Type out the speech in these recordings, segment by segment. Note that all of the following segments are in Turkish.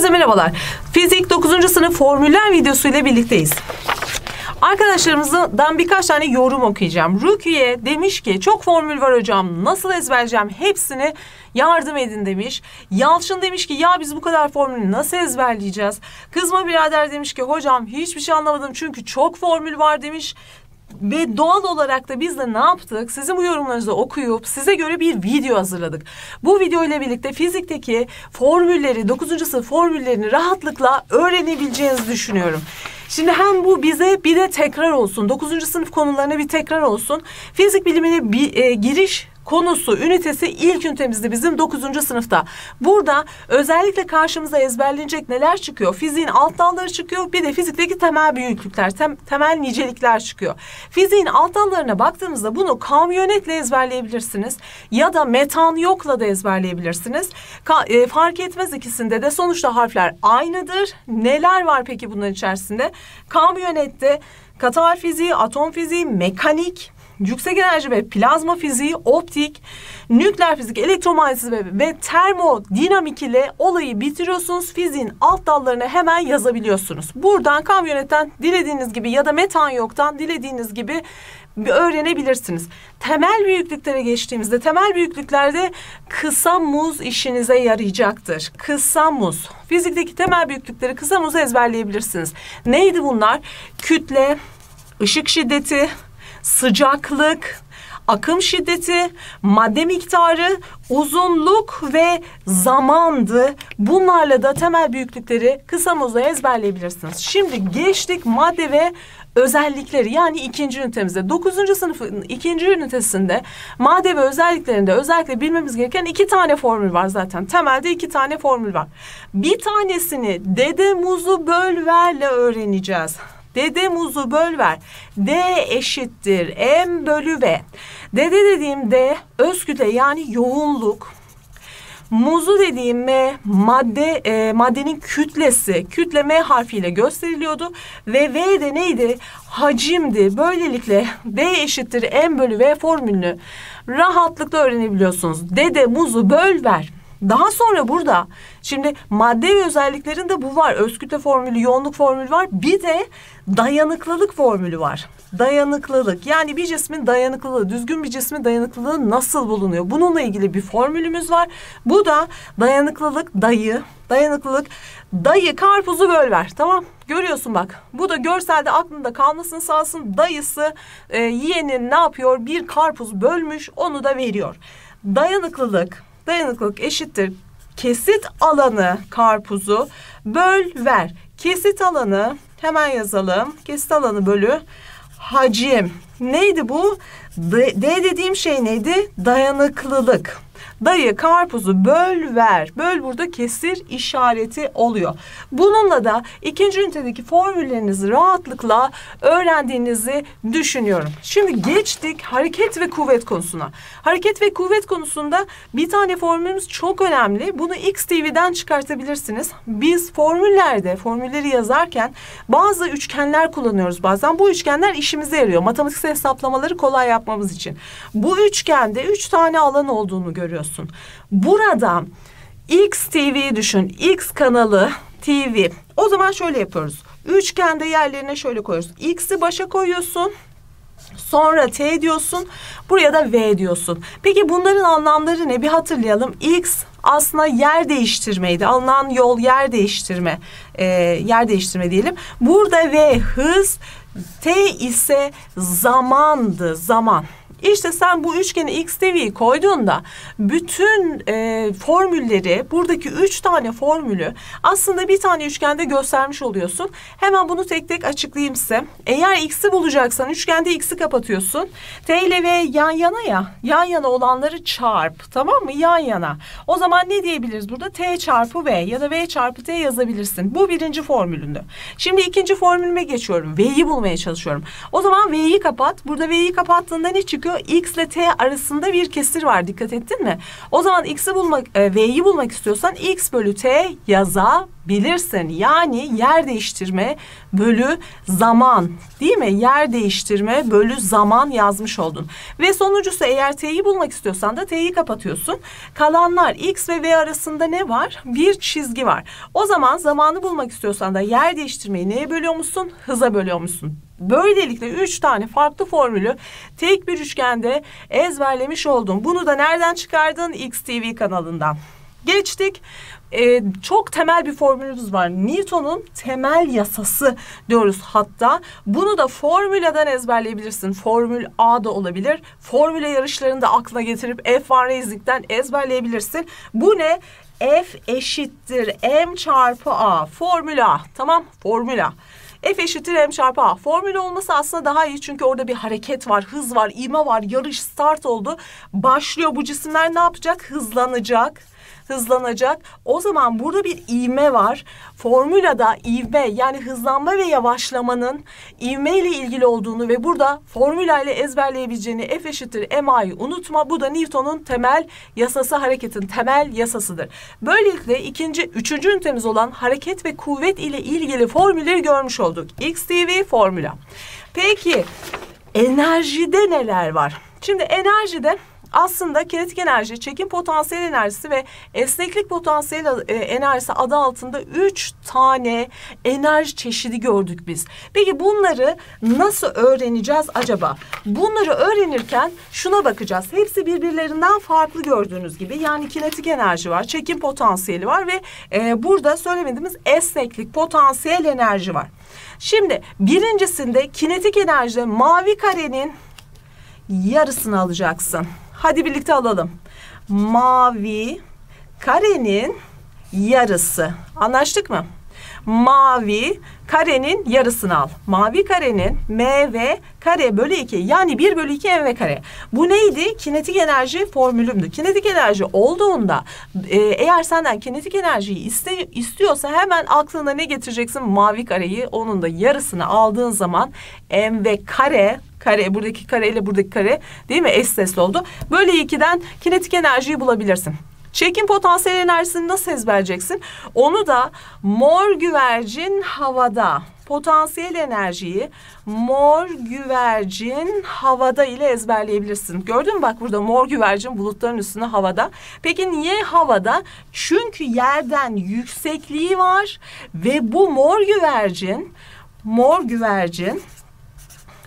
Herkese merhabalar. Fizik 9. sınıf formüller videosu ile birlikteyiz. Arkadaşlarımızdan birkaç tane yorum okuyacağım. Rukiye demiş ki çok formül var hocam, nasıl ezberleyeceğim hepsini, yardım edin demiş. Yalçın demiş ki ya biz bu kadar formülü nasıl ezberleyeceğiz? Kızma birader demiş ki hocam hiçbir şey anlamadım çünkü çok formül var demiş. Ve doğal olarak da biz de ne yaptık? Sizin bu yorumlarınızı okuyup size göre bir video hazırladık. Bu video ile birlikte fizikteki formülleri, 9. sınıf formüllerini rahatlıkla öğrenebileceğinizi düşünüyorum. Şimdi hem bu bize bir de tekrar olsun. 9. sınıf konularına bir tekrar olsun. Fizik bilimine bir giriş konusu, ünitesi ilk ünitemizde bizim 9. sınıfta. Burada özellikle karşımıza ezberlenecek neler çıkıyor? Fiziğin alt dalları çıkıyor. Bir de fizikteki temel büyüklükler, temel nicelikler çıkıyor. Fiziğin alt dallarına baktığımızda bunu kamyonetle ezberleyebilirsiniz. Ya da metan yokla da ezberleyebilirsiniz. Fark etmez, ikisinde de sonuçta harfler aynıdır. Neler var peki bunların içerisinde? Kamyonette katı harf fiziği, atom fiziği, mekanik, yüksek enerji ve plazma fiziği, optik, nükleer fizik, elektromanyetizm ve termodinamik ile olayı bitiriyorsunuz. Fiziğin alt dallarını hemen yazabiliyorsunuz. Buradan kamyonetten dilediğiniz gibi ya da metan yoktan dilediğiniz gibi öğrenebilirsiniz. Temel büyüklüklere geçtiğimizde temel büyüklüklerde kısa muz işinize yarayacaktır. Kısa muz. Fizikteki temel büyüklükleri kısa muzu ezberleyebilirsiniz. Neydi bunlar? Kütle, ışık şiddeti, sıcaklık, akım şiddeti, madde miktarı, uzunluk ve zamandı. Bunlarla da temel büyüklükleri kısa muzla ezberleyebilirsiniz. Şimdi geçtik madde ve özellikleri, yani 2. ünitemize. 9. sınıfın 2. ünitesinde madde ve özelliklerinde özellikle bilmemiz gereken 2 tane formül var zaten. Temelde 2 tane formül var. Bir tanesini dede muzu böl verle öğreneceğiz. Dede muzu böl ver. D eşittir M bölü V. Dede dediğim D öz kütle yani yoğunluk. Muzu dediğim M madde, maddenin kütlesi. Kütle M harfiyle gösteriliyordu. Ve V de neydi? Hacimdi. Böylelikle D eşittir M bölü V formülünü rahatlıkla öğrenebiliyorsunuz. Dede muzu böl ver. Daha sonra burada şimdi madde ve özelliklerinde bu var. Öz kütle formülü, yoğunluk formülü var. Bir de dayanıklılık formülü var. Dayanıklılık, yani bir cismin dayanıklılığı, düzgün bir cismin dayanıklılığı nasıl bulunuyor? Bununla ilgili bir formülümüz var. Bu da dayanıklılık dayı. Dayanıklılık dayı karpuzu böl ver. Tamam, görüyorsun bak. Bu da görselde aklında kalmasını sağlasın. Dayısı yeğenin ne yapıyor? Bir karpuz bölmüş, onu da veriyor. Dayanıklılık. Dayanıklılık eşittir kesit alanı karpuzu böl ver. Kesit alanı hemen yazalım. Kesit alanı bölü hacim. Neydi bu? D dediğim şey neydi? Dayanıklılık. Dayı karpuzu böl ver. Böl burada kesir işareti oluyor. Bununla da 2. ünitedeki formüllerinizi rahatlıkla öğrendiğinizi düşünüyorum. Şimdi geçtik hareket ve kuvvet konusuna. Hareket ve kuvvet konusunda bir tane formülümüz çok önemli. Bunu XTV'den çıkartabilirsiniz. Biz formüllerde, formülleri yazarken bazı üçgenler kullanıyoruz bazen. Bu üçgenler işimize yarıyor. Matematiksel hesaplamaları kolay yapmamız için. Bu üçgende 3 tane alan olduğunu görüyorsun. Burada X TV'yi düşün. X kanalı TV. O zaman şöyle yapıyoruz. Üçgende yerlerine şöyle koyuyoruz. X'i başa koyuyorsun. Sonra T diyorsun. Buraya da V diyorsun. Peki bunların anlamları ne? Bir hatırlayalım. X aslında yer değiştirmeydi. Alınan yol yer değiştirme. Yer değiştirme diyelim. Burada V hız, T ise zamandı. Zaman. İşte sen bu üçgeni XTV'yi koyduğunda bütün formülleri, buradaki 3 tane formülü aslında bir tane üçgende göstermiş oluyorsun. Hemen bunu tek tek açıklayayım size. Eğer X'i bulacaksan üçgende X'i kapatıyorsun. T ile V yan yana ya. Yan yana olanları çarp. Tamam mı? Yan yana. O zaman ne diyebiliriz burada? T çarpı V ya da V çarpı T yazabilirsin. Bu birinci formülündü. Şimdi ikinci formülüme geçiyorum. V'yi bulmaya çalışıyorum. O zaman V'yi kapat. Burada V'yi kapattığında ne çıkıyor? X ile T arasında bir kesir var. Dikkat ettin mi? O zaman X'i bulmak, V'yi bulmak istiyorsan X bölü T yazabilirsin. bilirsin. Yani yer değiştirme bölü zaman, değil mi? Yer değiştirme bölü zaman yazmış oldun. Ve sonuncusu, eğer t'yi bulmak istiyorsan da t'yi kapatıyorsun. Kalanlar x ve v arasında ne var? Bir çizgi var. O zaman zamanı bulmak istiyorsan da yer değiştirmeyi neye bölüyormuşsun? Hıza bölüyormuşsun. Böylelikle 3 tane farklı formülü tek bir üçgende ezberlemiş oldun. Bunu da nereden çıkardın? XTV kanalından. Geçtik. Çok temel bir formülümüz var. Newton'un temel yasası diyoruz hatta. Bunu da formülden ezberleyebilirsin. Formül A da olabilir. Formüle yarışlarında aklına getirip F1 Racing'den ezberleyebilirsin. Bu ne? F eşittir M çarpı A. Formül A. Tamam. Formül A. F eşittir M çarpı A. Formül olması aslında daha iyi. Çünkü orada bir hareket var, hız var, ivme var, yarış start oldu. Başlıyor. Bu cisimler ne yapacak? Hızlanacak. Hızlanacak. O zaman burada bir ivme var. Formülada ivme, yani hızlanma ve yavaşlamanın ivme ile ilgili olduğunu ve burada formülayla ezberleyebileceğini, F eşittir MA'yı unutma. Bu da Newton'un temel yasası, hareketin temel yasasıdır. Böylelikle üçüncü ünitemiz olan hareket ve kuvvet ile ilgili formülleri görmüş olduk. XTV formüla. Peki enerjide neler var? Şimdi enerjide aslında kinetik enerji, çekim potansiyel enerjisi ve esneklik potansiyel enerjisi adı altında 3 tane enerji çeşidi gördük biz. Peki bunları nasıl öğreneceğiz acaba? Bunları öğrenirken şuna bakacağız. Hepsi birbirlerinden farklı gördüğünüz gibi. Yani kinetik enerji var, çekim potansiyeli var ve burada söylemediğimiz esneklik potansiyel enerji var. Şimdi birincisinde, kinetik enerjide mavi karenin yarısını alacaksın. Hadi birlikte alalım. Mavi karenin yarısı. Anlaştık mı? Mavi karenin yarısını al. Mavi karenin mv kare bölü 2. Yani 1 bölü 2 mv kare. Bu neydi? Kinetik enerji formülümdü. Kinetik enerji olduğunda eğer senden kinetik enerjiyi istiyorsa hemen aklına ne getireceksin? Mavi kareyi, onun da yarısını aldığın zaman mv kare. Kare, buradaki kare ile buradaki kare, değil mi? Eş sesli oldu. Böyle 2'den kinetik enerjiyi bulabilirsin. Çekim potansiyel enerjisini nasıl ezberleyeceksin? Onu da mor güvercin havada. Potansiyel enerjiyi mor güvercin havada ile ezberleyebilirsin. Gördün mü? Bak burada mor güvercin bulutların üstünde havada. Peki niye havada? Çünkü yerden yüksekliği var ve bu mor güvercin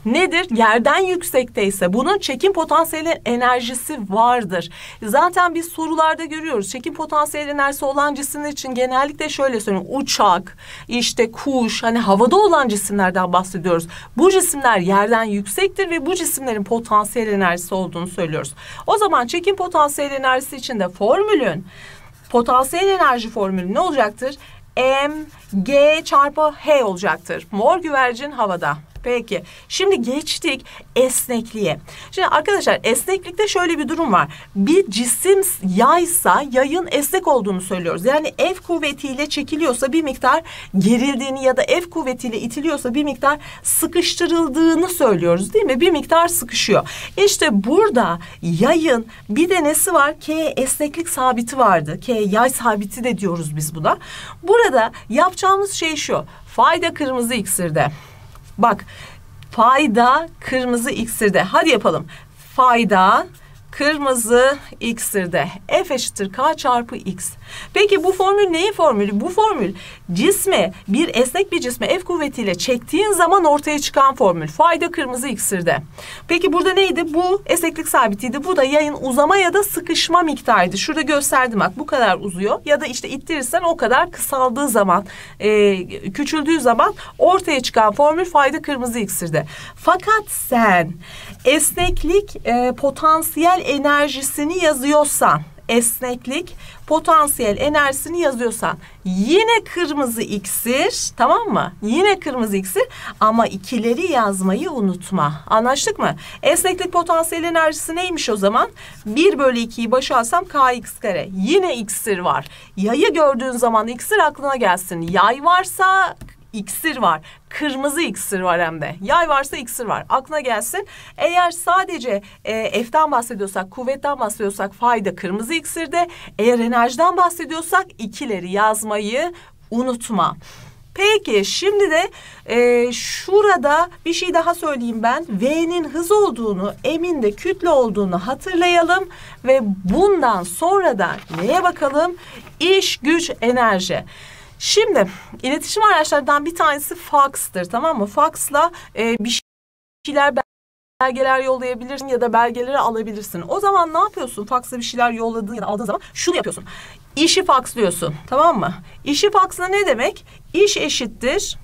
nedir? Yerden yüksekteyse bunun çekim potansiyeli enerjisi vardır. Zaten biz sorularda görüyoruz. Çekim potansiyeli enerjisi olan cisimler için genellikle şöyle söyleyeyim. Uçak, işte kuş, hani havada olan cisimlerden bahsediyoruz. Bu cisimler yerden yüksektir ve bu cisimlerin potansiyel enerjisi olduğunu söylüyoruz. O zaman çekim potansiyeli enerjisi için de formülün, potansiyel enerji formülü ne olacaktır? Mg çarpı H olacaktır. Mor güvercin havada. Peki şimdi geçtik esnekliğe. Şimdi arkadaşlar, esneklikte şöyle bir durum var. Bir cisim yaysa yayın esnek olduğunu söylüyoruz. Yani F kuvvetiyle çekiliyorsa bir miktar gerildiğini ya da F kuvvetiyle itiliyorsa bir miktar sıkıştırıldığını söylüyoruz, değil mi? Bir miktar sıkışıyor. İşte burada yayın bir de nesi var? K esneklik sabiti vardı. K yay sabiti de diyoruz biz buna. Burada yapacağımız şey şu. Fayda kırmızı iksirde. Bak, fayda kırmızı iksirde. Hadi yapalım. Fayda kırmızı iksirde. F eşittir K çarpı X. Peki bu formül neyin formülü? Bu formül cismi, esnek bir cismi F kuvvetiyle çektiğin zaman ortaya çıkan formül. Fayda kırmızı iksirde. Peki burada neydi? Bu esneklik sabitiydi. Bu da yayın uzama ya da sıkışma miktarıydı. Şurada gösterdim, bak bu kadar uzuyor. Ya da işte ittirirsen o kadar kısaldığı zaman, küçüldüğü zaman ortaya çıkan formül fayda kırmızı iksirde. Fakat sen esneklik potansiyel enerjisini yazıyorsan, esneklik potansiyel enerjisini yazıyorsan yine kırmızı iksir, tamam mı? Yine kırmızı iksir ama ikileri yazmayı unutma. Anlaştık mı? Esneklik potansiyel enerjisi neymiş o zaman? 1 bölü 2'yi başa alsam kx kare. Yine iksir var. Yayı gördüğün zaman iksir aklına gelsin. Yay varsa iksir var. Kırmızı iksir var hem de. Yay varsa iksir var. Aklına gelsin. Eğer sadece F'den bahsediyorsak, kuvvetten bahsediyorsak fayda kırmızı iksirde. Eğer enerjiden bahsediyorsak ikileri yazmayı unutma. Peki şimdi de şurada bir şey daha söyleyeyim ben. V'nin hız olduğunu, M'in de kütle olduğunu hatırlayalım. Ve bundan sonra da neye bakalım? İş, güç, enerji. Şimdi iletişim araçlarından bir tanesi faks'tır, tamam mı? Faks'la bir şeyler belgeler yollayabilirsin ya da belgeleri alabilirsin. O zaman ne yapıyorsun? Faksla bir şeyler yolladığın ya da aldığın zaman şunu yapıyorsun. İşi fakslıyorsun, tamam mı? İşi faksla ne demek? İş eşittir.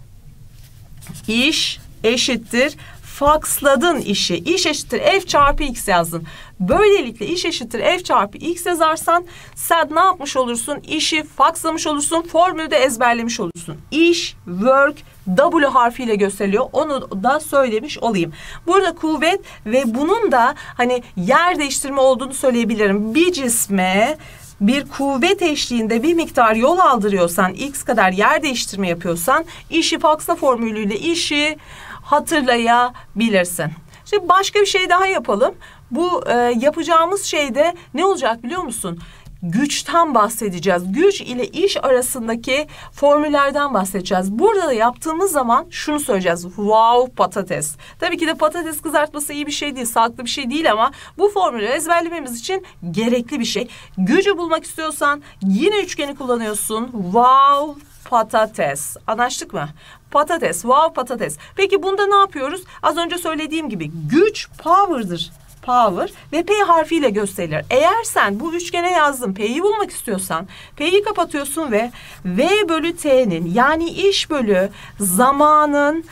İş eşittir. Faksladım işi. İş eşittir f çarpı x yazdın. Böylelikle iş eşittir f çarpı x yazarsan sen ne yapmış olursun? İşi fakslamış olursun. Formülü de ezberlemiş olursun. İş, work, W harfiyle gösteriliyor. Onu da söylemiş olayım. Burada kuvvet ve bunun da hani yer değiştirme olduğunu söyleyebilirim. Bir cisme bir kuvvet eşliğinde bir miktar yol aldırıyorsan, x kadar yer değiştirme yapıyorsan işi faksla formülüyle işi hatırlayabilirsin. Şimdi başka bir şey daha yapalım. Bu yapacağımız şeyde ne olacak biliyor musun? Güçten bahsedeceğiz. Güç ile iş arasındaki formüllerden bahsedeceğiz. Burada da yaptığımız zaman şunu söyleyeceğiz. Wow, patates. Tabii ki de patates kızartması iyi bir şey değil, sağlıklı bir şey değil ama bu formülü ezberlememiz için gerekli bir şey. Gücü bulmak istiyorsan yine üçgeni kullanıyorsun. Wow, patates. Anlaştık mı? Patates. Wow, patates. Peki bunda ne yapıyoruz? Az önce söylediğim gibi güç power'dır. Power ve P harfiyle gösterilir. Eğer sen bu üçgene yazdın P'yi bulmak istiyorsan P'yi kapatıyorsun ve V bölü T'nin yani iş bölü zamanın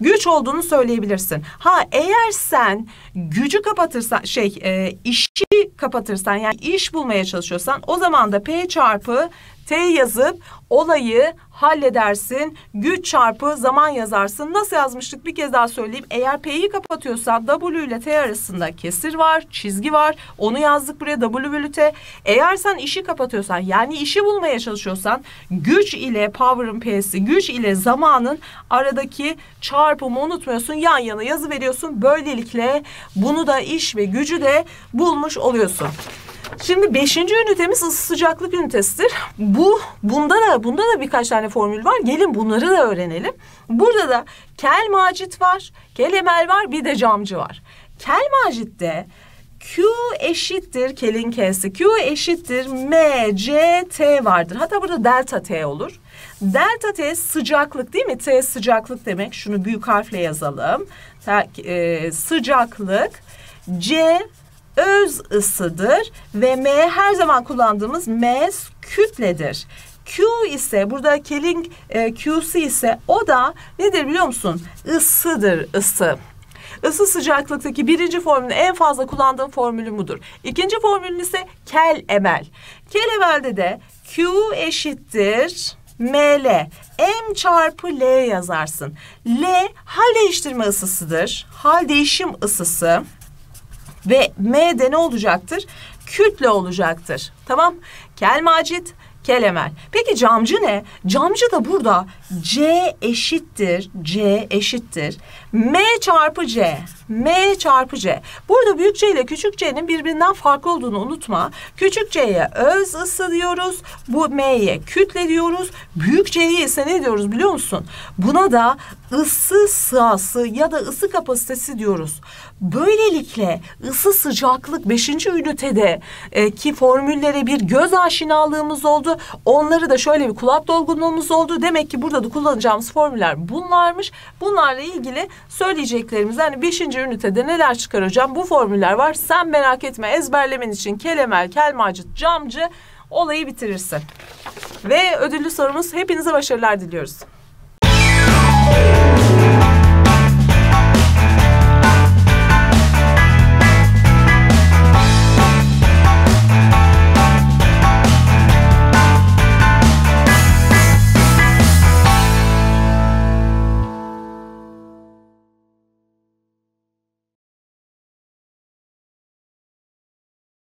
güç olduğunu söyleyebilirsin. Ha eğer sen gücü kapatırsan işi kapatırsan yani iş bulmaya çalışıyorsan o zaman da P çarpı T yazıp olayı halledersin. Güç çarpı zaman yazarsın. Nasıl yazmıştık bir kez daha söyleyeyim. Eğer P'yi kapatıyorsan W ile T arasında kesir var, çizgi var. Onu yazdık buraya W bölü T. Eğer sen işi kapatıyorsan yani işi bulmaya çalışıyorsan güç ile power'ın P'si, güç ile zamanın aradaki çarpımı unutmuyorsun. Yan yana yazı veriyorsun. Böylelikle bunu da iş ve gücü de bulmuş oluyorsun. Şimdi 5. ünitemiz ısı sıcaklık ünitesidir. Bunda da birkaç tane formül var. Gelin bunları da öğrenelim. Burada da kel macit var, kel emel var, bir de camcı var. Kel macitte Q eşittir kelin K'si, Q eşittir M, C, T vardır. Hatta burada delta T olur. Delta T sıcaklık değil mi? T sıcaklık demek. Şunu büyük harfle yazalım. Sıcaklık, C öz ısıdır ve M her zaman kullandığımız M kütledir. Q ise burada Kel'in Q'su ise o da nedir biliyor musun? Isıdır, ısı. Isı sıcaklıktaki birinci formülün en fazla kullandığım formülü budur. İkinci formülün ise Kel emel. Kel emelde de Q eşittir ML. M çarpı L yazarsın. L hal değiştirme ısısıdır. Hal değişim ısısı. Ve M de ne olacaktır? Kütle olacaktır. Tamam. Kel macit, kel emel. Peki camcı ne? Camcı da burada C eşittir. M çarpı C. Burada büyük C ile küçük C'nin birbirinden farklı olduğunu unutma. Küçük C'ye öz ısı diyoruz. Bu M'ye kütle diyoruz. Büyük C'ye ise ne diyoruz biliyor musun? Buna da ısı sığası ya da ısı kapasitesi diyoruz. Böylelikle ısı sıcaklık 5. ünitedeki formüllere bir göz aşinalığımız oldu. Onları da şöyle bir kulak dolgunluğumuz oldu. Demek ki burada da kullanacağımız formüller bunlarmış. Bunlarla ilgili söyleyeceklerimiz yani 5. ünitede neler çıkaracağım? Bu formüller var. Sen merak etme, ezberlemen için kel emel, kel macit, camcı olayı bitirirsin. Ve ödüllü sorumuz, hepinize başarılar diliyoruz.